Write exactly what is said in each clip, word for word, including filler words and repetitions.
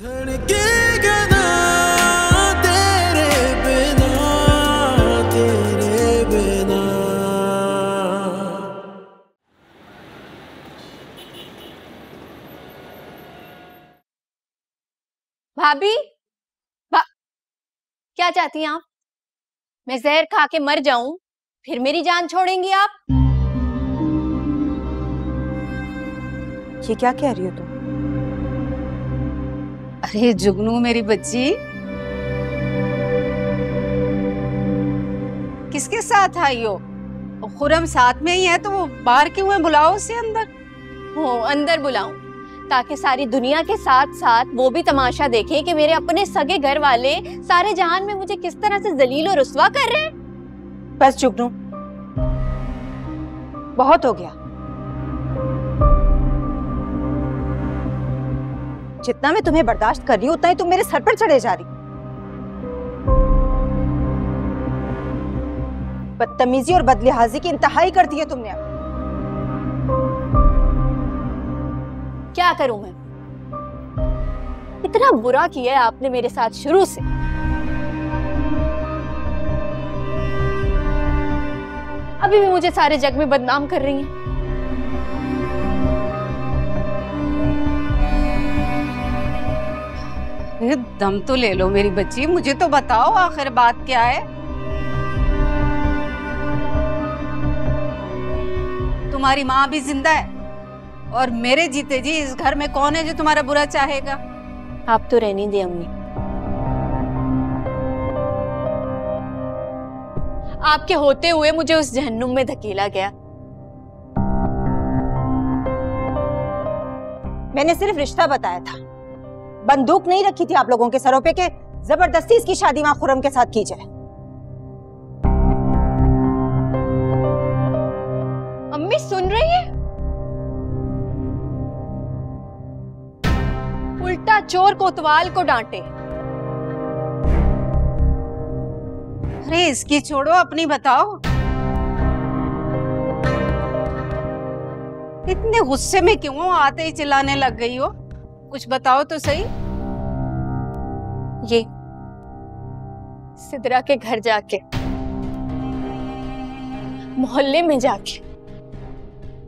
भाभी, भा... क्या चाहती हैं आप? मैं जहर खा के मर जाऊं फिर मेरी जान छोड़ेंगी आप? ये क्या कह रही हो तुम? अरे जुगनू मेरी बच्ची, किसके साथ आई हो? खुर्रम साथ में ही है तो वो बाहर क्यों है? बुलाओ उसे अंदर। हो अंदर बुलाऊं ताकि सारी दुनिया के साथ साथ वो भी तमाशा देखे कि मेरे अपने सगे घर वाले सारे जहान में मुझे किस तरह से जलील और रुस्वा कर रहे हैं। बस जुगनू, बहुत हो गया। जितना मैं तुम्हें बर्दाश्त कर रही हूं उतना ही तुम मेरे सर पर चढ़े जा रही। बदतमीजी और बदलिहाजी की इंतहाई कर दी है तुमने। क्या करूं मैं? इतना बुरा किया है आपने मेरे साथ शुरू से। अभी भी मुझे सारे जग में बदनाम कर रही हैं। दम तो ले लो मेरी बच्ची, मुझे तो बताओ आखिर बात क्या है? तुम्हारी माँ भी जिंदा है और मेरे जीते जी इस घर में कौन है जो तुम्हारा बुरा चाहेगा? आप तो रहने दे अम्मी, आपके होते हुए मुझे उस जहन्नुम में धकेला गया। मैंने सिर्फ रिश्ता बताया था, बंदूक नहीं रखी थी आप लोगों के सरों पे कि जबरदस्ती इसकी शादी वहां खुर्रम के साथ की जाए। अम्मी सुन रही है? उल्टा चोर कोतवाल को डांटे। अरे इसकी छोड़ो, अपनी बताओ। इतने गुस्से में क्यों हो? आते ही चिल्लाने लग गई हो, कुछ बताओ तो सही। ये सिदरा के घर जाके, मोहल्ले में जाके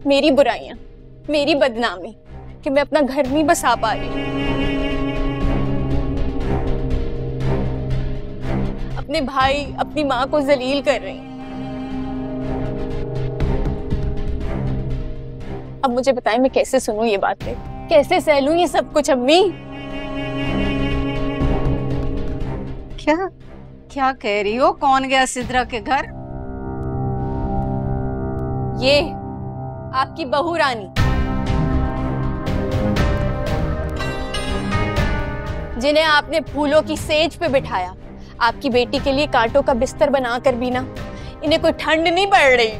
मेरी बुराइयां, मेरी बदनामी कि मैं अपना घर नहीं बसा पा रही, अपने भाई अपनी माँ को जलील कर रही। अब मुझे बताएं मैं कैसे सुनूं ये बातें, कैसे सहलूं ये सब कुछ अम्मी? क्या क्या कह रही हो? कौन गया सिदरा के घर? ये आपकी बहू रानी, जिन्हें आपने फूलों की सेज पे बिठाया, आपकी बेटी के लिए कांटों का बिस्तर बनाकर भी ना इन्हें कोई ठंड नहीं पड़ रही।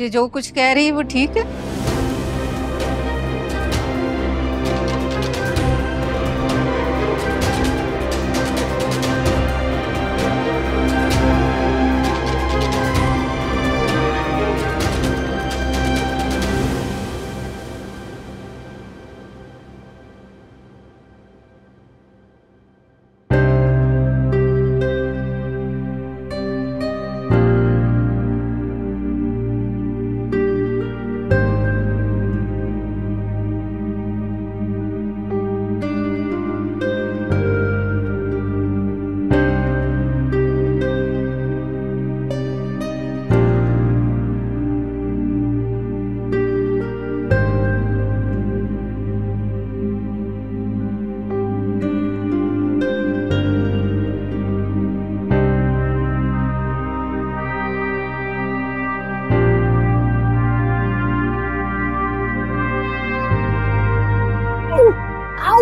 ये जो कुछ कह रही है वो ठीक है?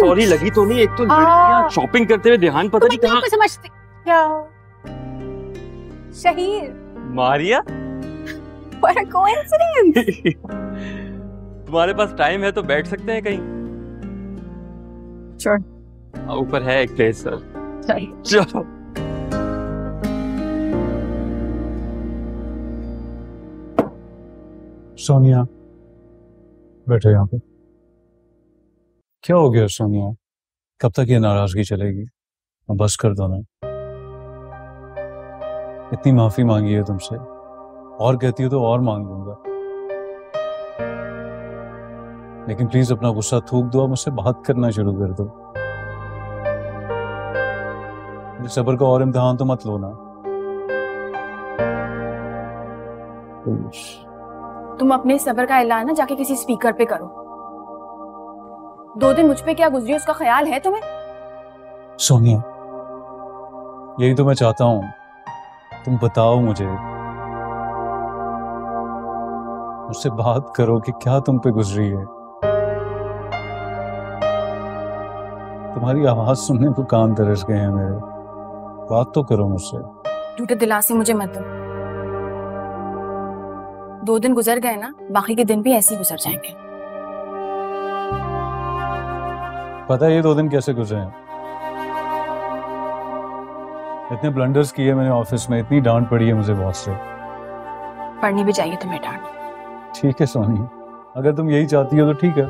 सॉरी लगी तो नहीं। एक तो लड़कियां शॉपिंग करते हुए ध्यान पता नहीं कहां समझते क्या Shaheer Maria. What a coincidence! तुम्हारे पास टाइम है तो बैठ सकते हैं कहीं? Sure. ऊपर है एक प्लेस सर। चलो। सोनिया, बैठो यहाँ पे। क्या हो गया सोनिया? कब तक ये नाराजगी चलेगी? बस कर दो ना। इतनी माफी मांगी है तुमसे, और कहती हो तो और मांग लूंगा, लेकिन प्लीज अपना गुस्सा थूक दो और मुझसे बात करना शुरू कर दो। सबर का और इम्तिहान तो मत लो ना। तुम अपने सबर का ऐलान ना जाके किसी स्पीकर पे करो। दो दिन मुझ पे क्या गुजरी उसका ख्याल है तुम्हें? सोनिया, यही तो मैं चाहता हूँ, तुम बताओ मुझे, मुझसे बात करो कि क्या तुम पे गुजरी है। तुम्हारी आवाज सुनने को कान तरस गए हैं मेरे। बात तो करो मुझसे। झूठे दिलासे मुझे मत दो। दो दिन गुजर गए ना, बाकी के दिन भी ऐसे ही गुजर जाएंगे। पता है ये दो दिन कैसे गुजरे हैं? इतने ब्लंडर्स किए मैंने ऑफिस में, इतनी डांट पड़ी है मुझे बॉस से। पढ़नी भी चाहिए तुम्हें डांट। ठीक है सोनी, अगर तुम यही चाहती हो तो ठीक है,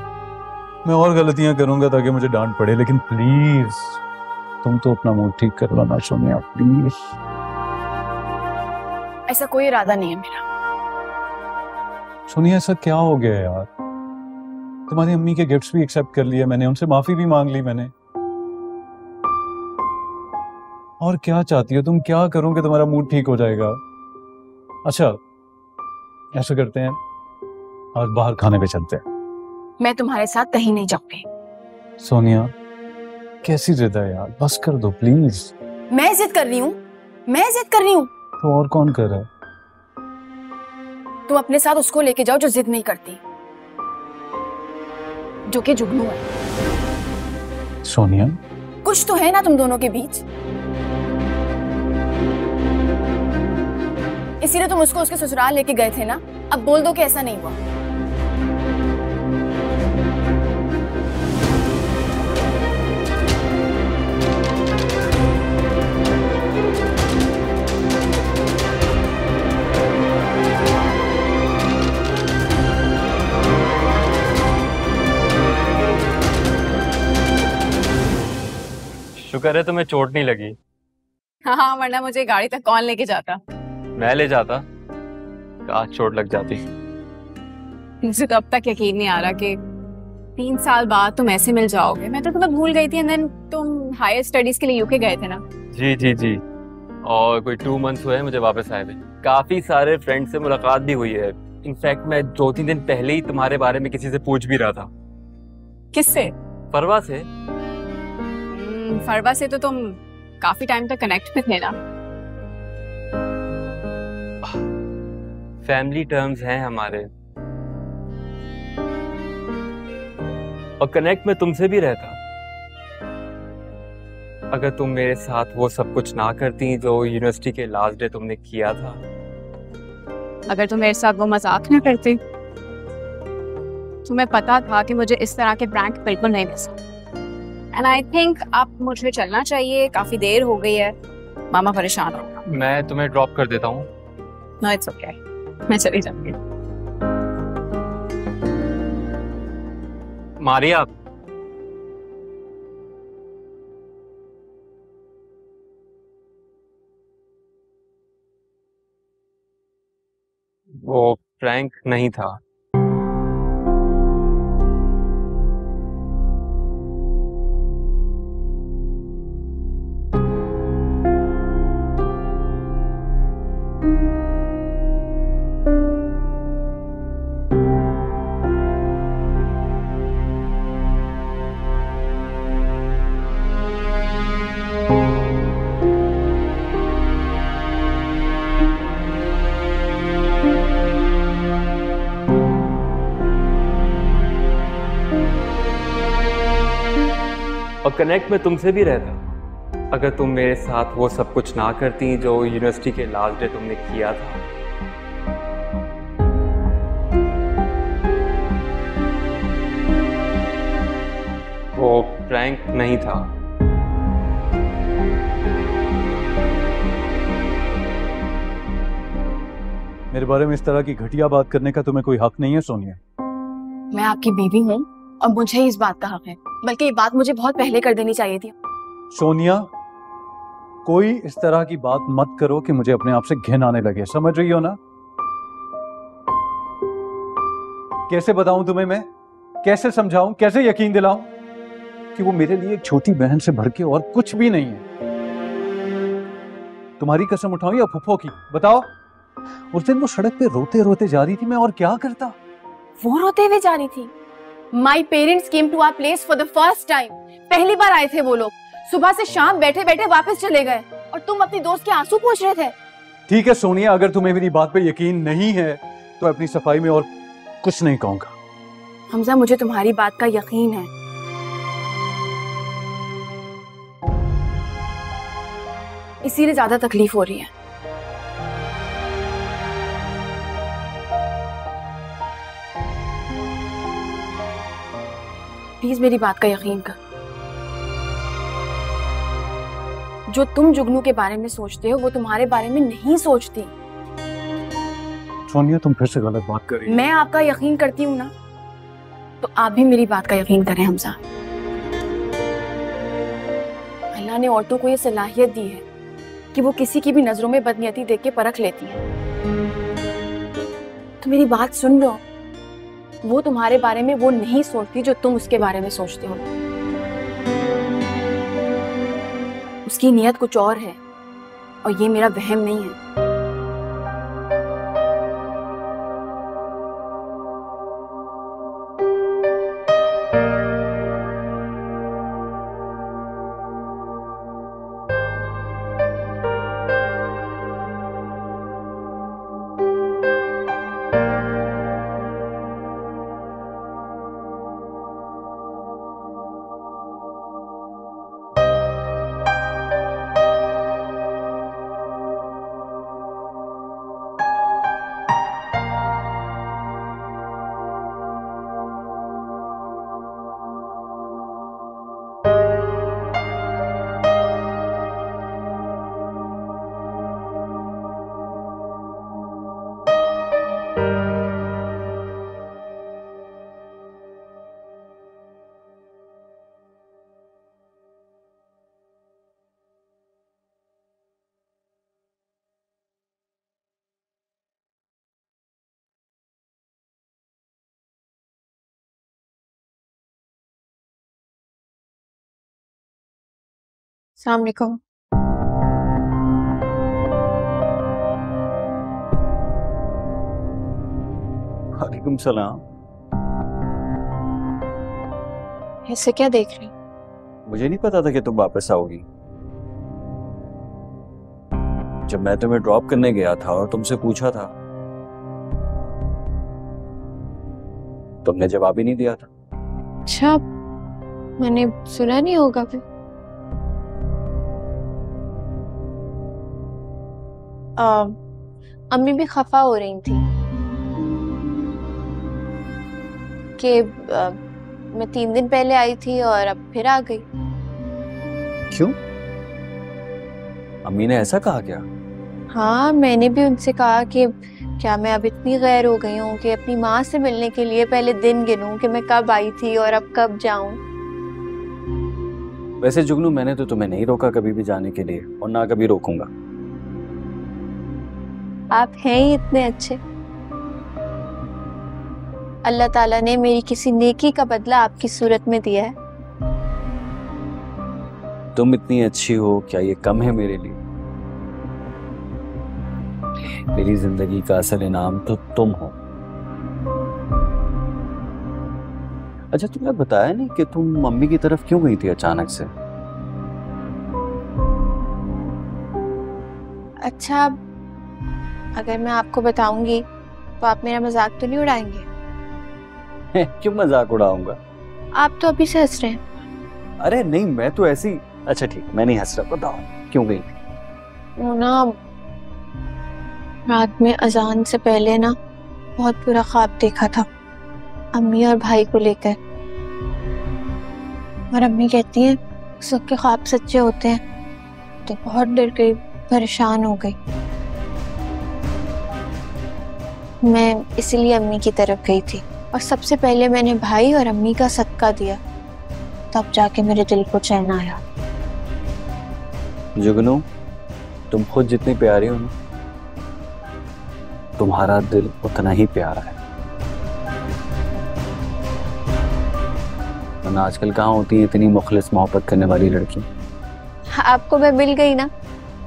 मैं और गलतियां करूंगा ताकि मुझे डांट पड़े, लेकिन प्लीज तुम तो अपना मूड ठीक कर लेना सोनिया, प्लीज। ऐसा कोई इरादा नहीं है मेरा। सोनिया ऐसा क्या हो गया यार? तुम्हारी अम्मी के गिफ्ट्स भी एक्सेप्ट कर लिए मैंने, उनसे माफी भी मांग ली मैंने, और क्या चाहती हो तुम? क्या करोगे तुम्हारा मूड ठीक हो जाएगा? अच्छा ऐसा करते हैं, आज बाहर खाने पे चलते हैं। मैं तुम्हारे साथ कहीं नहीं जाऊंगी। सोनिया कैसी जिद है यार, बस कर दो प्लीज। मैं जिद कर रही हूँ? मैं जिद कर रही हूँ? तो और कौन कर रहा है? तुम अपने साथ उसको लेके जाओ जो जिद नहीं करती, जो कि जुगनू है। सोनिया कुछ तो है ना तुम दोनों के बीच, इसीलिए तुम उसको उसके ससुराल लेके गए थे ना। अब बोल दो कि ऐसा नहीं हुआ। शुक्र है तुम्हें चोट नहीं लगी। हाँ, वरना मुझे गाड़ी तक कौन लेके जाता? मैं ले जाता, आज चोट लग जाती। मुझे तो अब तक यकीन नहीं आ रहा कि तीन साल बाद तुम ऐसे मिल जाओगे। मैं तो तुम्हें भूल गई थी। एंड देन तुम हायर स्टडीज के लिए यूके गए थे ना? जी जी जी, और कोई टू मंथ्स हुए हैं मुझे वापस आए हुए। काफी सारे फ्रेंड्स से मुलाकात भी हुई है। इनफैक्ट मैं दो तीन दिन पहले ही तुम्हारे बारे में किसी से पूछ भी रहा था। किससे? फरवा से। फरवा से तो तुम काफी टाइम तक कनेक्ट में थे ना? फैमिली टर्म्स हैं हमारे, और कनेक्ट में तुमसे भी रहता। अगर तुम मेरे साथ वो सब कुछ ना करती जो यूनिवर्सिटी के लास्ट डे तुमने किया था, अगर तुम मेरे साथ वो मजाक ना करते। तुम्हें पता था कि मुझे इस तरह के प्रैंक बिल्कुल नहीं पसंद। एंड आई थिंक अब मुझे चलना चाहिए, काफी देर हो गई है, मामा परेशान होगा। मैं तुम्हें ड्रॉप कर देता हूँ। नो इट्स ओके, मैं चली जाऊंगी। मारिया, वो प्रैंक नहीं था। कनेक्ट में तुमसे भी रहता। अगर तुम मेरे साथ वो सब कुछ ना करती जो यूनिवर्सिटी के लास्ट डे तुमने किया था, वो प्रैंक नहीं था। मेरे बारे में इस तरह की घटिया बात करने का तुम्हें कोई हक नहीं है सोनिया। मैं आपकी बीवी हूँ और मुझे इस बात का हक है, बल्कि ये बात मुझे बहुत पहले कर देनी चाहिए थी। सोनिया, कोई इस तरह की बात मत करो कि मुझे अपने आप से घिन आने लगे, समझ रही हो ना? कैसे बताऊं तुम्हें मैं, कैसे समझाऊं, कैसे यकीन दिलाऊं कि वो मेरे लिए एक छोटी बहन से भड़के और कुछ भी नहीं है। तुम्हारी कसम उठाऊं या फुफो की, बताओ? उस दिन वो सड़क पे रोते रोते जा रही थी, मैं और क्या करता? वो रोते हुए जा रही थी। My parents came to our place for the first time, पहली बार आए थे वो लोग। सुबह से शाम बैठे बैठे वापस चले गए और तुम अपनी दोस्त के आंसू पोंछ रहे थे। ठीक है सोनिया, अगर तुम्हें मेरी बात पे यकीन नहीं है तो अपनी सफाई में और कुछ नहीं कहूंगा। हमजा, मुझे तुम्हारी बात का यकीन है। इसीलिए ज्यादा तकलीफ हो रही है। प्लीज मेरी बात का यकीन कर। जो तुम जुगनू के बारे में सोचते हो वो तुम्हारे बारे में नहीं सोचती। सोनिया, तुम फिर से गलत बात कर रही हो। मैं आपका यकीन करती हूँ ना, तो आप भी मेरी बात का यकीन करें हमजा। अल्लाह ने औरतों को ये सलाहियत दी है कि वो किसी की भी नजरों में बदनीयती देख के परख लेती है। तो मेरी बात सुन लो, वो तुम्हारे बारे में वो नहीं सोचती जो तुम उसके बारे में सोचते हो। उसकी नियत कुछ और है और ये मेरा वहम नहीं है। अस्सलाम वालेकुम। वालेकुम सलाम। ऐसे क्या देख रही? मुझे नहीं पता था कि तुम वापस आओगी। जब मैं तुम्हें ड्रॉप करने गया था और तुमसे पूछा था, तुमने जवाब ही नहीं दिया था। अच्छा, मैंने सुना नहीं होगा फिर। Uh, अम्मी भी खफा हो रही थी कि uh, मैं तीन दिन पहले आई थी और अब फिर आ गई। क्यों? अम्मी ने ऐसा कहा क्या? हाँ, मैंने भी उनसे कहा कि क्या मैं अब इतनी गैर हो गई हूँ कि अपनी माँ से मिलने के लिए पहले दिन गिनूं कि मैं कब आई थी और अब कब जाऊं। वैसे जुगनू, मैंने तो तुम्हें नहीं रोका कभी भी जाने के लिए और ना कभी रोकूंगा। आप हैं ही इतने अच्छे। अल्लाह ताला ने मेरी किसी नेकी का बदला आपकी सूरत में दिया है। तुम इतनी अच्छी हो, क्या ये कम है मेरे लिए? मेरी जिंदगी का असल इनाम तो तुम हो। अच्छा, तुमने बताया नहीं कि तुम मम्मी की तरफ क्यों गई थी अचानक से? अच्छा, अगर मैं आपको बताऊंगी तो आप मेरा मजाक तो नहीं उड़ाएंगे? क्यों मजाक उड़ाऊंगा? आप तो अभी से हंस रहे हैं। अरे नहीं, मैं तो ऐसी। अच्छा ठीक, मैं नहीं हंस रहा, बताओ क्यों गई? ना, रात में अजान से पहले ना बहुत बुरा ख्वाब देखा था, अम्मी और भाई को लेकर। और अम्मी कहती हैं सबके ख्वाब सच्चे होते हैं, तो बहुत डर गई, परेशान हो गई। मैं इसीलिए अम्मी की तरफ गई थी और सबसे पहले मैंने भाई और अम्मी का सदका दिया, तब जाके मेरे दिल को चैन आया। जुगनू, तुम खुद जितनी प्यारी हो ना, तुम्हारा दिल उतना ही प्यारा है। वरना आजकल कहाँ होती है इतनी मुखलिस मोहब्बत करने वाली लड़की। आपको मैं मिल गई ना,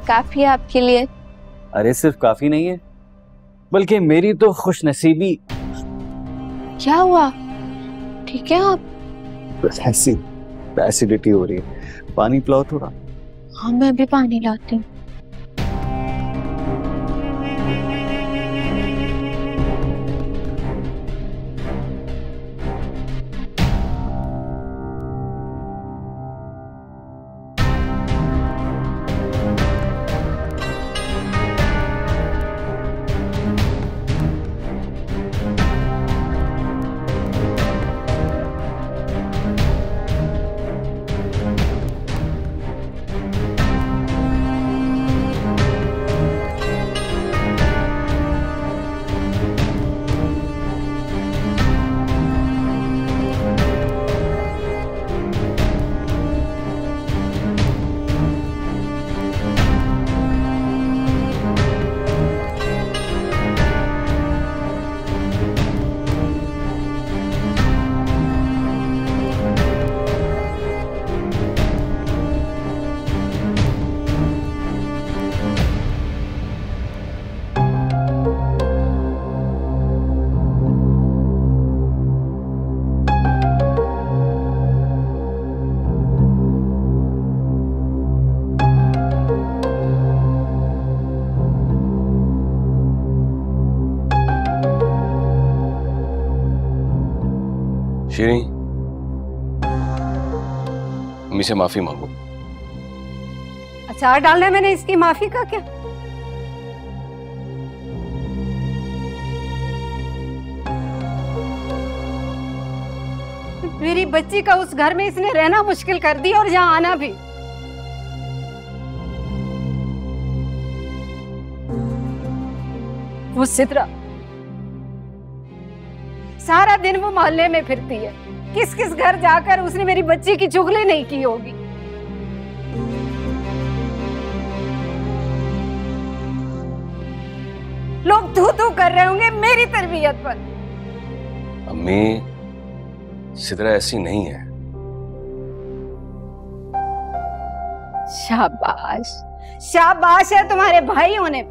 काफी है आपके लिए। अरे सिर्फ काफी नहीं है, बल्कि मेरी तो खुशनसीबी। क्या हुआ? ठीक है आप? ऐसी एसिडिटी हो रही है, पानी पिलाओ थोड़ा। हाँ मैं भी पानी लाती हूँ। मम्मी से माफी मांगो। अचार डालने मैंने इसकी माफी का क्या? मेरी बच्ची का उस घर में इसने रहना मुश्किल कर दिया और यहाँ आना भी। वो सिद्रा सारा दिन वो मोहल्ले में फिरती है, किस किस घर जाकर उसने मेरी बच्ची की चुगली नहीं की होगी। लोग धू धू कर रहे होंगे मेरी तरबियत पर। अम्मी, सिद्रा ऐसी नहीं है। शाबाश, शाबाश है तुम्हारे भाई होने पे।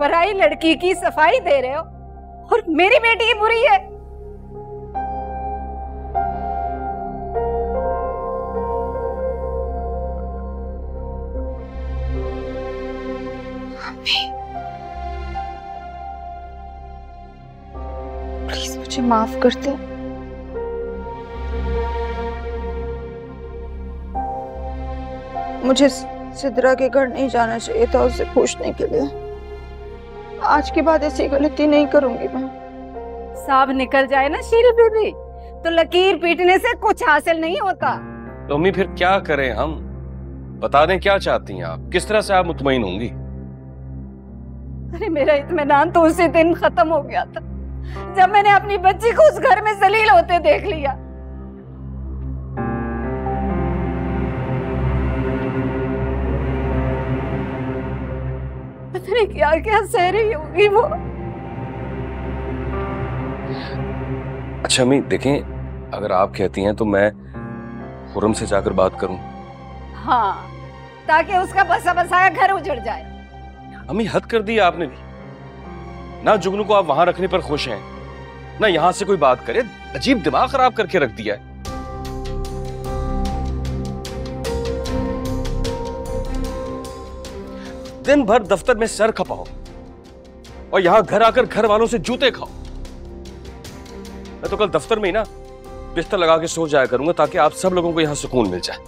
पराई लड़की की सफाई दे रहे हो और मेरी बेटी बुरी है। प्लीज मुझे माफ कर दो। मुझे सिद्रा के घर नहीं जाना चाहिए था उससे पूछने के लिए। आज के बाद ऐसी गलती नहीं करूंगी मैं। साहब निकल जाए ना शीरी बीबी, तो लकीर पीटने से कुछ हासिल नहीं होता। तो अम्मी फिर क्या करें हम? बता दें क्या चाहती हैं आप, किस तरह से आप मुतमईन होंगी? अरे मेरा इत्मीनान तो उसी दिन खत्म हो गया था जब मैंने अपनी बच्ची को उस घर में जलील होते देख लिया। क्या क्या सह रही होगी वो। अच्छा अम्मी देखें, अगर आप कहती हैं तो मैं खुर्रम से जाकर बात करूं। हाँ, ताकि उसका बसा बसाया घर उजड़ जाए। अम्मी हद कर दी आपने भी ना। जुगनू को आप वहां रखने पर खुश हैं ना, यहां से कोई बात करे। अजीब दिमाग खराब करके रख दिया है। दिन भर दफ्तर में सर खपाओ और यहां घर आकर घर वालों से जूते खाओ। मैं तो कल दफ्तर में ही ना बिस्तर लगा के सो जाया करूंगा, ताकि आप सब लोगों को यहां सुकून मिल जाए।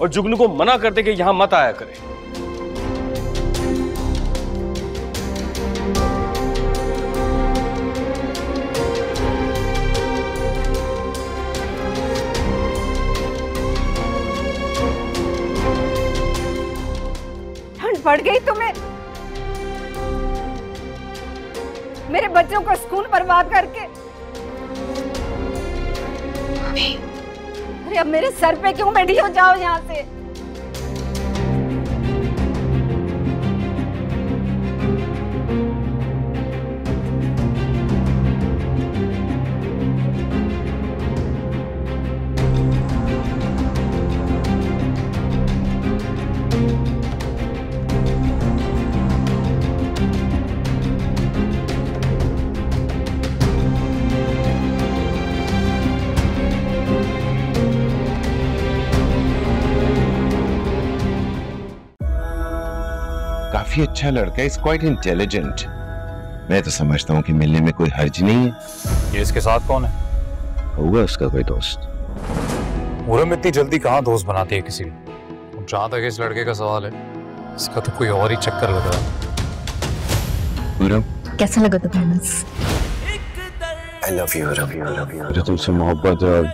और जुगनू को मना कर दे कि यहां मत आया करें। पड़ गई तुम्हें? मेरे बच्चों को स्कूल बर्बाद करके। अरे अब मेरे सर पे क्यों बैठी हो? जाओ यहाँ से। काफी अच्छा लड़का, इज क्वाइट इंटेलिजेंट। मैं तो समझता हूँ कि मिलने में कोई हर्ज नहीं है। ये इसके साथ कौन है? होगा उसका कोई दोस्त। मुरम इतनी जल्दी कहाँ दोस्त बनाती है किसी को? जहाँ तक इस लड़के का सवाल है, इसका तो कोई और ही चक्कर लग रहा है। मुरम, कैसा लगा तुम्हें? आई लव यू मुरम, आई लव यू। मुझे तुमसे मोहब्बत है और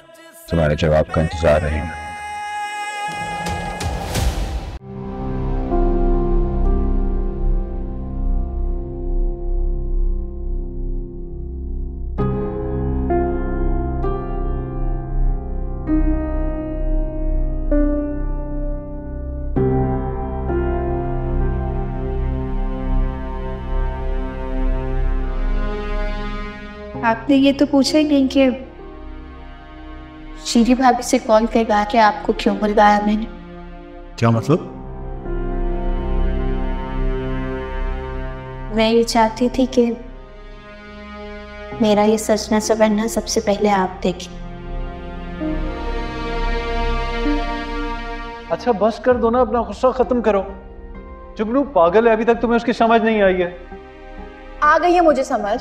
तुम्हारे जवाब का इंतजार रहेगा। आपने ये तो पूछा ही नहीं कि शीरी भाभी से कॉल करवा के आपको क्यों बुलवाया मैंने। क्या मतलब? मैं ये चाहती थी कि मेरा ये सजना सवरना सबसे पहले आप देखें। अच्छा बस कर दो ना, अपना गुस्सा खत्म करो। जुगनू पागल है, अभी तक तुम्हें उसकी समझ नहीं आई है। आ गई है मुझे समझ,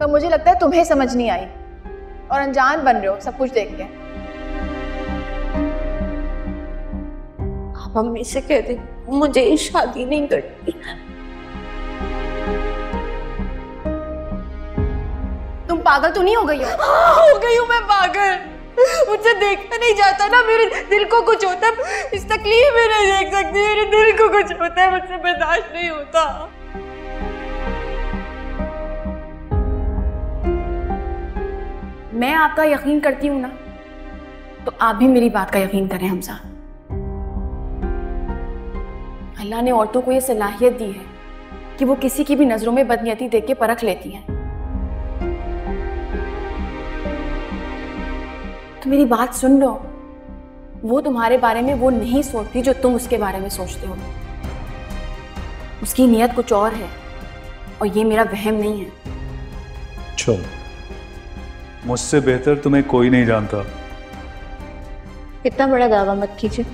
पर तो मुझे लगता है तुम्हें समझ नहीं आई और अनजान बन रहे हो सब कुछ देख के। आप मम्मी से कह दे मुझे शादी नहीं करनी। तुम पागल तो नहीं हो गई हो? हाँ, हो गई हूँ मैं पागल। मुझसे देखा नहीं जाता ना, मेरे दिल को कुछ होता है। इस तकलीफ में नहीं देख सकती, मेरे दिल को कुछ होता है, मुझसे बर्दाश्त नहीं होता। मैं आपका यकीन करती हूँ ना, तो आप भी मेरी बात का यकीन करें हमजा। अल्लाह ने औरतों को ये सलाहियत दी है कि वो किसी की भी नजरों में बदनीयती देख के परख लेती हैं। तो मेरी बात सुन लो, वो तुम्हारे बारे में वो नहीं सोचती जो तुम उसके बारे में सोचते हो। उसकी नीयत कुछ और है और ये मेरा वहम नहीं है। छोड़, मुझसे बेहतर तुम्हें कोई नहीं जानता। इतना बड़ा दावा मत कीजिए,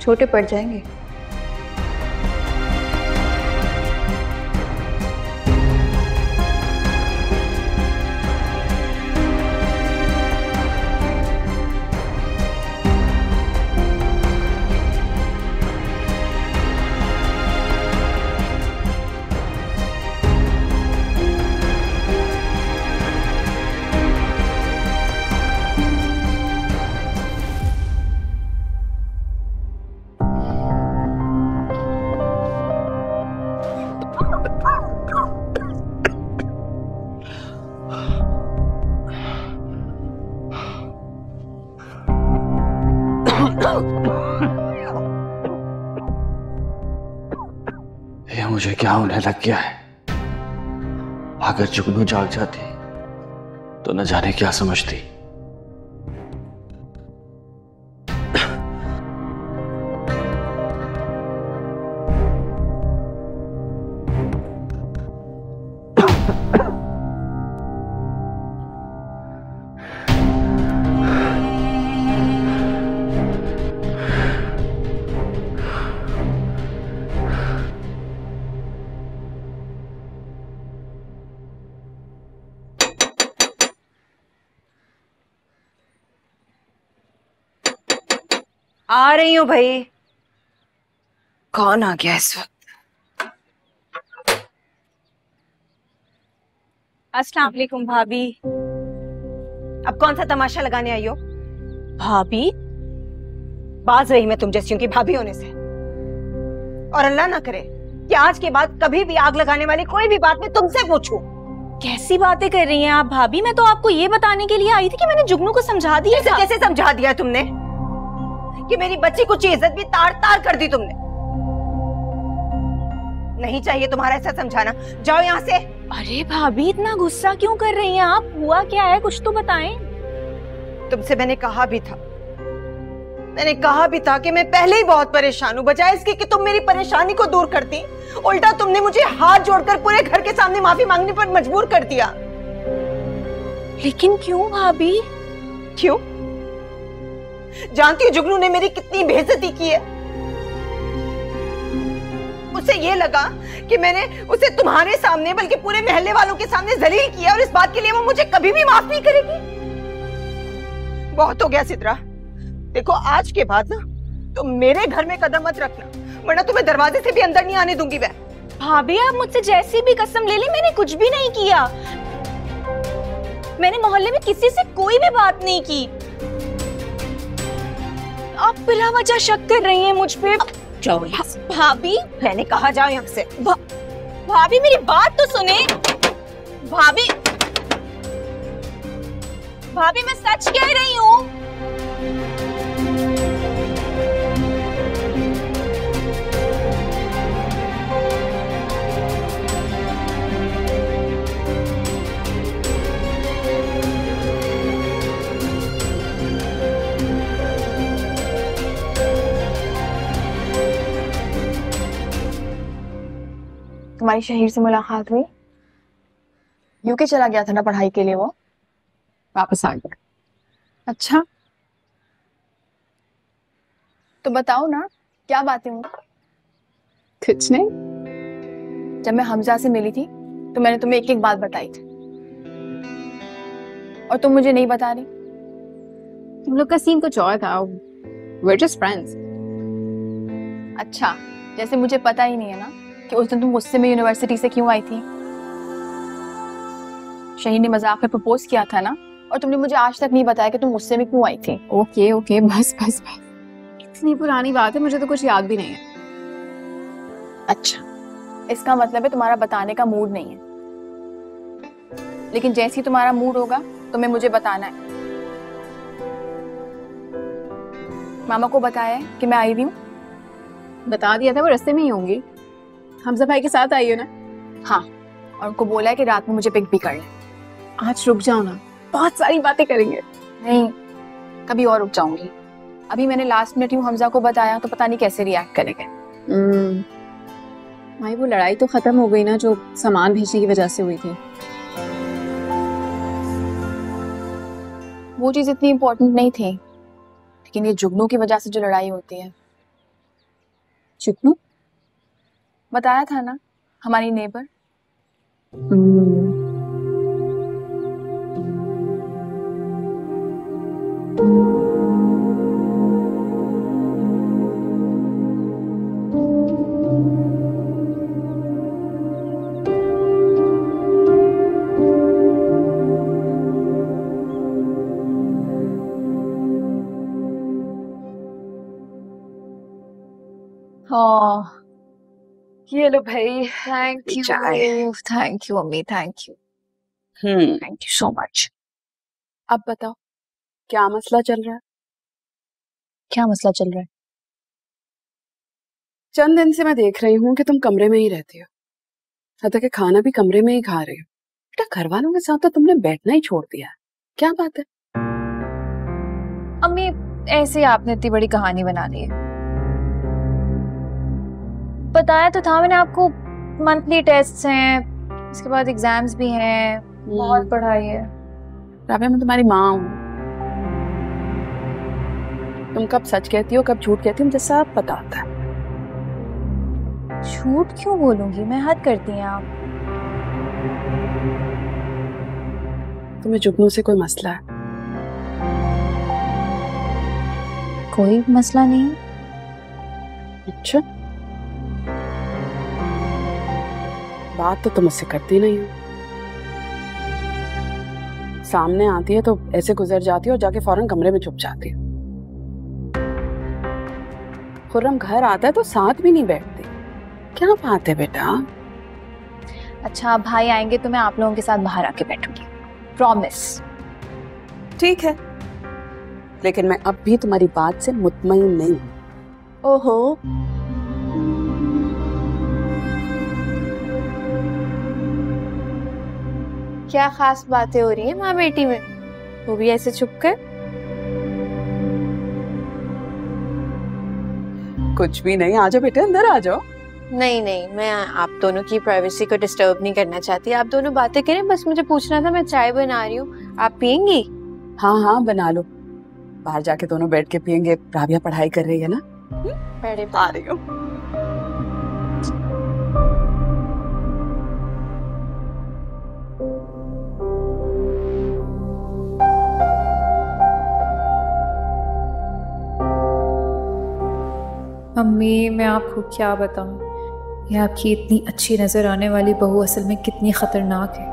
छोटे पड़ जाएंगे। मुझे क्या होने लग गया है? अगर जुगनू जाग जाती तो न जाने क्या समझती। आ रही हूँ भाई। कौन आ गया इस वक्त? अस्सलाम वालेकुम भाभी। अब कौन सा तमाशा लगाने आई हो? भाभी बाज रही मैं तुम जैसी की भाभी होने से। और अल्लाह ना करे कि आज के बाद कभी भी आग लगाने वाली कोई भी बात में तुमसे पूछूं। कैसी बातें कर रही हैं आप भाभी, मैं तो आपको ये बताने के लिए आई थी कि मैंने जुगनू को समझा दिया था। कैसे समझा दिया तुमने कि मेरी बच्ची को इज्जत भी तार तार कर दी तुमने। नहीं चाहिए तुम्हारा ऐसा समझाना, जाओ यहाँ से। अरे भाभी इतना गुस्सा क्यों कर रही हैं आप, हुआ क्या है कुछ तो बताएं। तुमसे मैंने कहा भी था, मैंने कहा भी था कि मैं पहले ही बहुत परेशान हूँ, बजाय इसके कि तुम मेरी परेशानी को दूर करती उल्टा तुमने मुझे हाथ जोड़कर पूरे घर के सामने माफी मांगने पर मजबूर कर दिया। लेकिन क्यों भाभी? क्यों? जानती हो जुगनू ने मेरी कितनी बेइज्जती की है। उसे ये लगा कि मैंने उसे तुम्हारे सामने बल्कि पूरे मोहल्ले वालों के सामने जलील किया और इस बात के लिए वो मुझे कभी भी माफ नहीं करेगी। बहुत हो गया सिद्रा, देखो आज के बाद ना तुम मेरे घर में कदम मत रखना, वरना तुम्हें दरवाजे से भी अंदर नहीं आने दूंगी मैं। भाभी आप मुझसे जैसी भी कसम ले ली, मैंने कुछ भी नहीं किया, मैंने मोहल्ले में किसी से कोई भी बात नहीं की। आप बिला वजह शक कर रही हैं मुझ पे। जाओ यहाँ से। भाभी मैंने कहा जाओ यहाँ से। भा, भाभी मेरी बात तो सुने। भाभी भाभी मैं सच कह रही हूँ। तुम्हारी शहीर से मुलाकात हुई? यूके चला गया था ना पढ़ाई के लिए, वो वापस आ गया। अच्छा तो बताओ ना क्या बातें हुई? कुछ नहीं, जब मैं हमजा से मिली थी तो मैंने तुम्हें एक एक बात बताई थी और तुम मुझे नहीं बता रही। तुम लोग का सीन कुछ और था, we're just friends। अच्छा जैसे मुझे पता ही नहीं है ना कि उस दिन तुम गुस्से में यूनिवर्सिटी से क्यों आई थी। शहीन ने मजाक में प्रपोज किया था ना, और तुमने मुझे आज तक नहीं बताया कि तुम गुस्से में क्यों आई थी। ओके ओके बस बस बस, इतनी पुरानी बात है मुझे तो कुछ याद भी नहीं है। अच्छा इसका मतलब है तुम्हारा बताने का मूड नहीं है, लेकिन जैसे ही तुम्हारा मूड होगा तुम्हें मुझे बताना है। मामा को बताया है कि मैं आई हुई हूँ? बता दिया था, वो रस्ते में ही होंगी। हमजा भाई के साथ आई हो ना? हाँ, और उनको बोला है कि रात में मुझे पिक भी कर ले। आज रुक जाओ ना, बहुत सारी बातें करेंगे। नहीं कभी और रुक जाऊंगी, अभी मैंने लास्ट मिनट यूं हमजा को बताया तो पता नहीं कैसे रिएक्ट करेंगे। हम्म भाई वो लड़ाई तो खत्म हो गई ना जो सामान भेजने की वजह से हुई थी। वो चीज इतनी इम्पोर्टेंट नहीं थी, लेकिन ये जुगनू की वजह से जो लड़ाई होती है। जुगनू? बताया था ना हमारी नेबर। हाँ ये लो भाई, thank you thank you mummy, thank you thank you so much. अब बताओ क्या मसला चल रहा है? क्या मसला चल रहा है? चंद दिन से मैं देख रही हूँ कि तुम कमरे में ही रहती हो, हद तक खाना भी कमरे में ही खा रही हो। बेटा घर वालों के साथ तो तुमने बैठना ही छोड़ दिया है, क्या बात है? अम्मी ऐसे आपने इतनी बड़ी कहानी बना ली है। बताया तो था मैंने आपको, मंथली टेस्ट्स हैं, इसके बाद एग्जाम्स भी हैं, बहुत पढ़ाई है। राबिया मैं तुम्हारी माँ हूँ, तुम कब सच कहती हो कब झूठ कहती हो मुझे सब पता होता है। झूठ क्यों बोलूंगी मैं, हद करती हैं आप। तुम्हें जुगनू से कोई मसला है? कोई मसला नहीं। अच्छा बात तो तुम उससे करती नहीं हो, सामने आती है तो ऐसे गुजर जाती है और जाके फौरन कमरे में छुप जाती है। खुर्रम घर आता है तो साथ भी नहीं बैठती, क्या बात है बेटा? अच्छा भाई आएंगे तो मैं आप लोगों के साथ बाहर आके बैठूंगी, प्रॉमिस। ठीक है, लेकिन मैं अब भी तुम्हारी बात से मुतमईन नहीं हूँ। ओहो, क्या खास बातें हो रही है माँ बेटी में, वो भी ऐसे छुप कर? कुछ भी नहीं, आ जाओ बेटे अंदर आ जाओ। नहीं नहीं, मैं आप दोनों की प्राइवेसी को डिस्टर्ब नहीं करना चाहती। आप दोनों बातें करें, बस मुझे पूछना था, मैं चाय बना रही हूँ, आप पियेंगी? हाँ हाँ बना लो, बाहर जाके दोनों बैठ के पियेंगे। राबिया पढ़ाई कर रही है ना? बड़े आ रही हूँ। मम्मी मैं आपको क्या बताऊं, ये आपकी इतनी अच्छी नजर आने वाली बहू असल में कितनी खतरनाक है।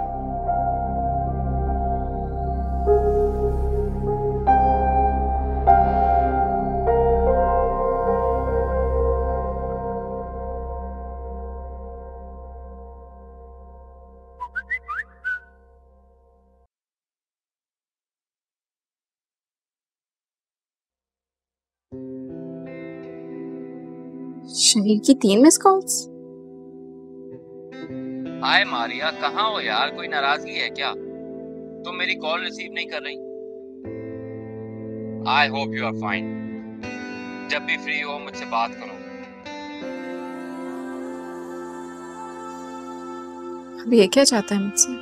शहीन की तीन मिस कॉल्स। हाय मारिया, कहाँ हो यार? कोई नाराजगी है क्या? तुम मेरी कॉल रिसीव नहीं कर रही। I hope you are fine. जब भी फ्री हो मुझसे बात करो। अब ये क्या चाहता है मुझसे?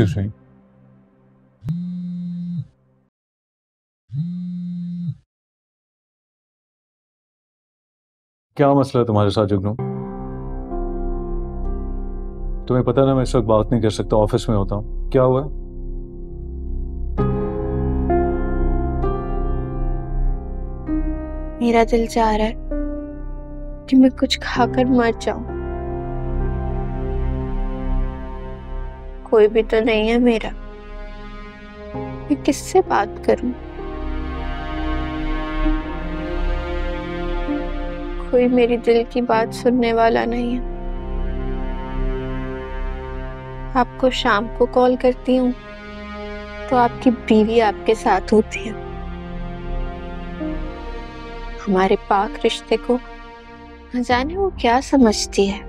Excuse me. क्या मसला है तुम्हारे साथ जुगनू? तुम्हें पता ना मैं इस वक्त बात नहीं कर सकता, ऑफिस में होता हूं। क्या हुआ? मेरा दिल चाह रहा है कि मैं कुछ खाकर मर जाऊं। कोई भी तो नहीं है मेरा, मैं किससे बात करूं? कोई मेरी दिल की बात सुनने वाला नहीं है। आपको शाम को कॉल करती हूँ तो आपकी बीवी आपके साथ होती है। हमारे पाक रिश्ते को न जाने वो क्या समझती है,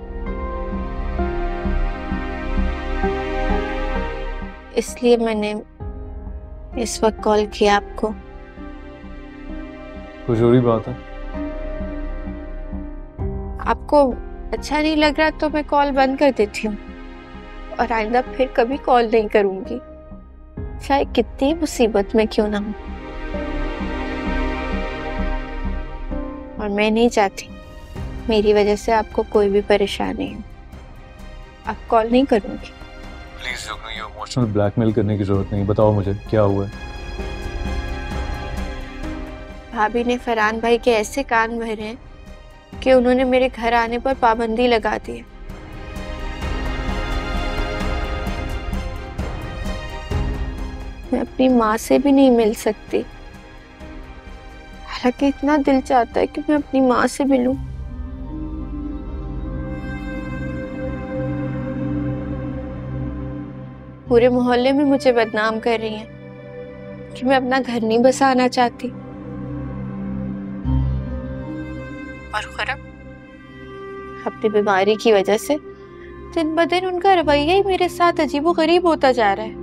इसलिए मैंने इस वक्त कॉल किया आपको। कुछ जरूरी बात है? आपको अच्छा नहीं लग रहा तो मैं कॉल बंद कर देती हूँ और आइंदा फिर कभी कॉल नहीं करूंगी। चाहे कितनी मुसीबत में क्यों ना हो। और मैं नहीं चाहती मेरी वजह से आपको कोई भी परेशानी हो। आप कॉल नहीं करूंगी। प्लीज जुगनू, ये इमोशनल ब्लैकमेल करने की जरूरत नहीं। बताओ मुझे क्या हुआ है। भाभी ने फरहान भाई के ऐसे कान भरे हैं कि उन्होंने मेरे घर आने पर पाबंदी लगा दी है। मैं अपनी माँ से भी नहीं मिल सकती, हालांकि इतना दिल चाहता है कि मैं अपनी माँ से मिलूं। पूरे मोहल्ले में मुझे बदनाम कर रही हैं कि मैं अपना घर नहीं बसाना चाहती। और खुर्रम अपनी बीमारी की वजह से दिन ब दिन उनका रवैया ही मेरे साथ अजीबोगरीब होता जा रहा है।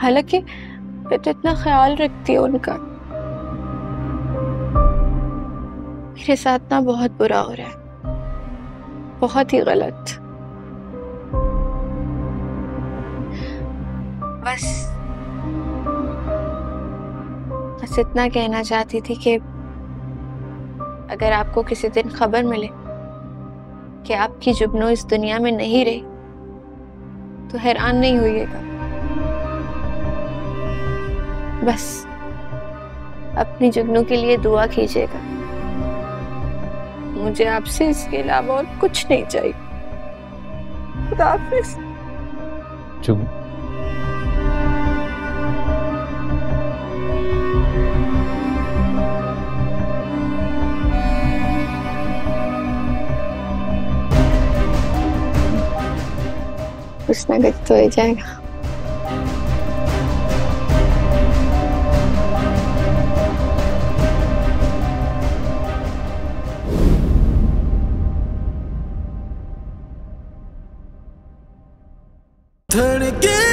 हालांकि मैं तो इतना ख्याल रखती हूँ उनका, मेरे साथ ना बहुत बुरा हो रहा है, बहुत ही गलत। बस बस इतना कहना चाहती थी कि अगर आपको किसी दिन खबर मिले कि आपकी जुगनू इस दुनिया में नहीं रही तो हैरान नहीं होइएगा। बस अपनी जुगनू के लिए दुआ कीजिएगा। मुझे आपसे इसके अलावा और कुछ नहीं चाहिए। खुदा हाफिज़। जुगनू, कुछ ना कुछ तो हो जाएगा। धड़के